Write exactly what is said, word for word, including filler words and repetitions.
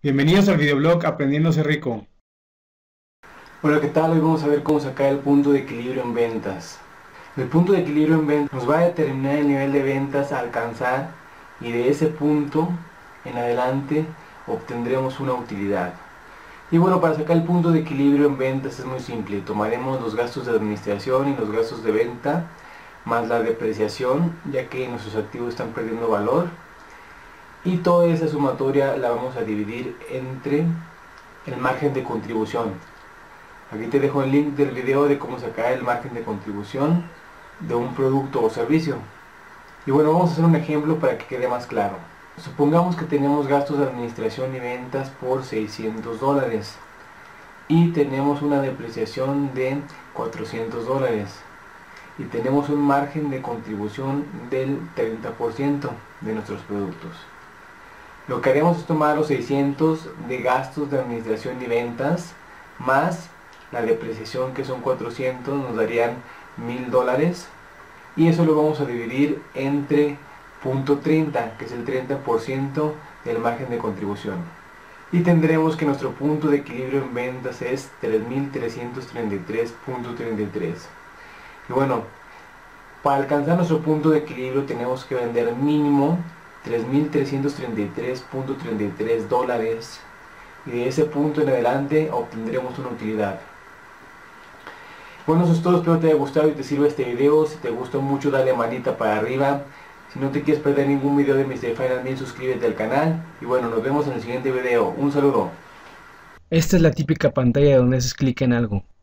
Bienvenidos al videoblog Aprendiéndose Rico. Hola, ¿qué tal? Hoy vamos a ver cómo sacar el punto de equilibrio en ventas. El punto de equilibrio en ventas nos va a determinar el nivel de ventas a alcanzar y de ese punto en adelante obtendremos una utilidad. Y bueno, para sacar el punto de equilibrio en ventas es muy simple. Tomaremos los gastos de administración y los gastos de venta más la depreciación, ya que nuestros activos están perdiendo valor. Y toda esa sumatoria la vamos a dividir entre el margen de contribución. Aquí te dejo el link del video de cómo sacar el margen de contribución de un producto o servicio. Y bueno, vamos a hacer un ejemplo para que quede más claro. Supongamos que tenemos gastos de administración y ventas por seiscientos dólares y tenemos una depreciación de cuatrocientos dólares y tenemos un margen de contribución del treinta por ciento de nuestros productos. Lo que haremos es tomar los seiscientos de gastos de administración y ventas más la depreciación, que son cuatrocientos, nos darían mil dólares, y eso lo vamos a dividir entre punto treinta, que es el treinta por ciento del margen de contribución, y tendremos que nuestro punto de equilibrio en ventas es tres mil trescientos treinta y tres punto treinta y tres. Y bueno, para alcanzar nuestro punto de equilibrio tenemos que vender mínimo tres mil trescientos treinta y tres punto treinta y tres dólares y de ese punto en adelante obtendremos una utilidad. Bueno, eso es todo. Espero te haya gustado y te sirva este video. Si te gustó mucho, dale manita para arriba. Si no te quieres perder ningún video de MrFinance mil, suscríbete al canal. Y bueno, nos vemos en el siguiente video. Un saludo. Esta es la típica pantalla donde haces clic en algo.